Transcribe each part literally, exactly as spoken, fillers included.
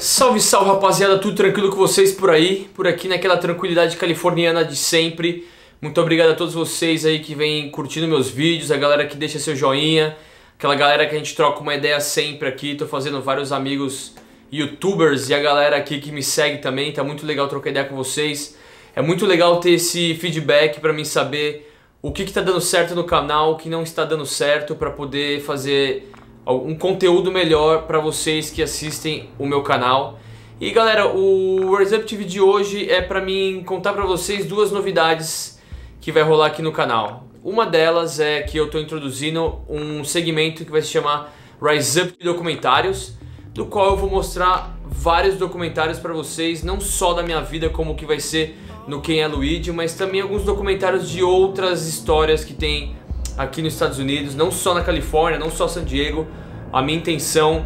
Salve, salve rapaziada, tudo tranquilo com vocês por aí? Por aqui naquela tranquilidade californiana de sempre. Muito obrigado a todos vocês aí que vêm curtindo meus vídeos, a galera que deixa seu joinha, aquela galera que a gente troca uma ideia sempre aqui. Tô fazendo vários amigos youtubers e a galera aqui que me segue também. Tá muito legal trocar ideia com vocês. É muito legal ter esse feedback pra mim saber o que que tá dando certo no canal, o que não está dando certo, pra poder fazer um conteúdo melhor para vocês que assistem o meu canal. E galera, o Rise Up T V de hoje é para mim contar para vocês duas novidades que vai rolar aqui no canal. Uma delas é que eu estou introduzindo um segmento que vai se chamar Rise Up Documentários, do qual eu vou mostrar vários documentários para vocês, não só da minha vida como que vai ser no Quem é Luigi, mas também alguns documentários de outras histórias que tem aqui nos Estados Unidos, não só na Califórnia, não só San Diego. A minha intenção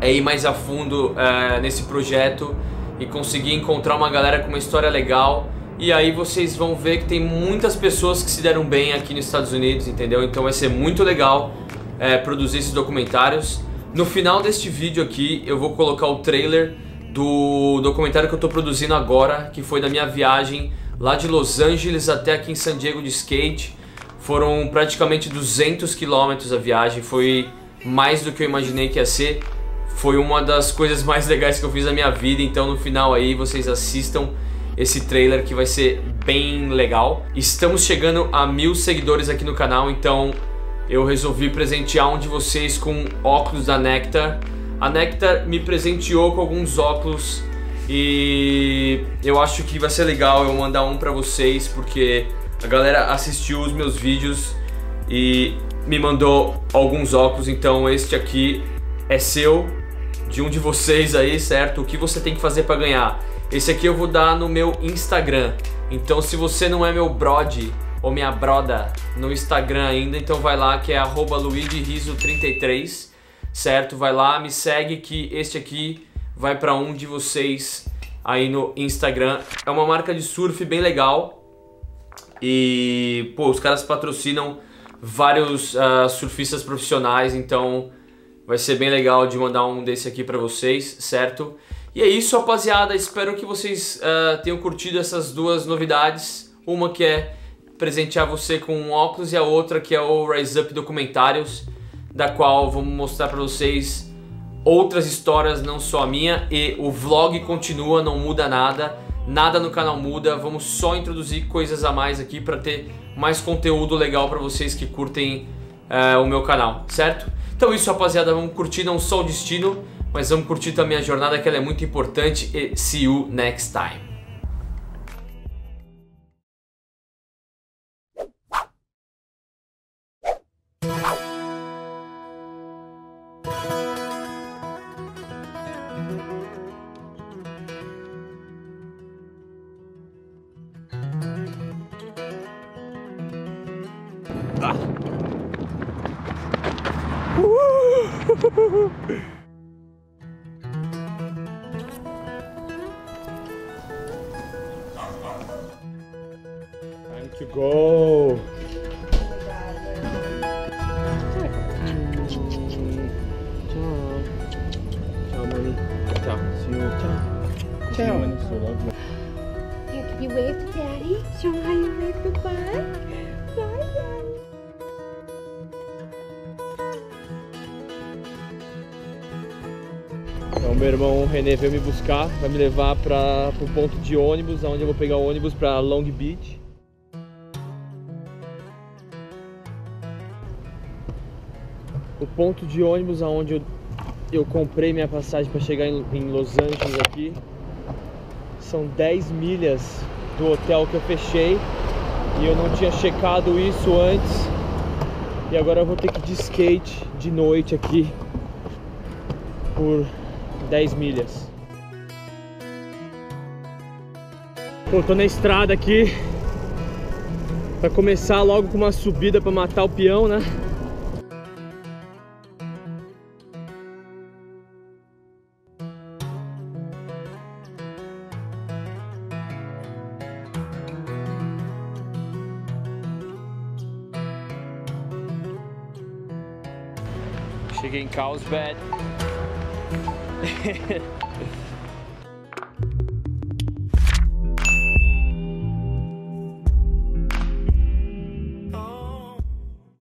é ir mais a fundo é, nesse projeto e conseguir encontrar uma galera com uma história legal. E aí vocês vão ver que tem muitas pessoas que se deram bem aqui nos Estados Unidos, entendeu? Então vai ser muito legal é, produzir esses documentários. No final deste vídeo aqui eu vou colocar o trailer do documentário que eu estou produzindo agora, que foi da minha viagem lá de Los Angeles até aqui em San Diego de skate. Foram praticamente duzentos quilômetros a viagem, foi mais do que eu imaginei que ia ser. Foi uma das coisas mais legais que eu fiz na minha vida, então no final aí vocês assistam esse trailer que vai ser bem legal. Estamos chegando a mil seguidores aqui no canal, então eu resolvi presentear um de vocês com óculos da Nectar. A Nectar me presenteou com alguns óculos e eu acho que vai ser legal eu mandar um pra vocês, porque a galera assistiu os meus vídeos e me mandou alguns óculos, então este aqui é seu, de um de vocês aí, certo? O que você tem que fazer para ganhar? Esse aqui eu vou dar no meu Instagram, então se você não é meu brode ou minha broda no Instagram ainda, então vai lá que é arroba Luigi Rizzo trinta e três, certo? Vai lá, me segue que este aqui vai para um de vocês aí no Instagram. É uma marca de surf bem legal. E, pô, os caras patrocinam vários uh, surfistas profissionais, então vai ser bem legal de mandar um desse aqui pra vocês, certo? E é isso, rapaziada, espero que vocês uh, tenham curtido essas duas novidades. Uma que é presentear você com um óculos e a outra que é o Rise Up Documentários, da qual vamos mostrar pra vocês outras histórias, não só a minha. E o vlog continua, não muda nada. Nada no canal muda, vamos só introduzir coisas a mais aqui para ter mais conteúdo legal para vocês que curtem uh, o meu canal, certo? Então é isso, rapaziada, vamos curtir não só o destino, mas vamos curtir também a jornada, que ela é muito importante, e see you next time. Time to go. Ciao, mommy. Ciao. See you. Ciao. Ciao, mommy. So lovely. Yeah, can you wave to daddy? Show how you wave goodbye. Então meu irmão René veio me buscar, vai me levar para o ponto de ônibus, onde eu vou pegar o ônibus para Long Beach. O ponto de ônibus onde eu, eu comprei minha passagem para chegar em, em Los Angeles aqui. São dez milhas do hotel que eu fechei e eu não tinha checado isso antes. E agora eu vou ter que ir de skate de noite aqui por dez milhas. Pô, tô na estrada aqui pra começar logo com uma subida pra matar o peão, né? Cheguei em Carlsbad.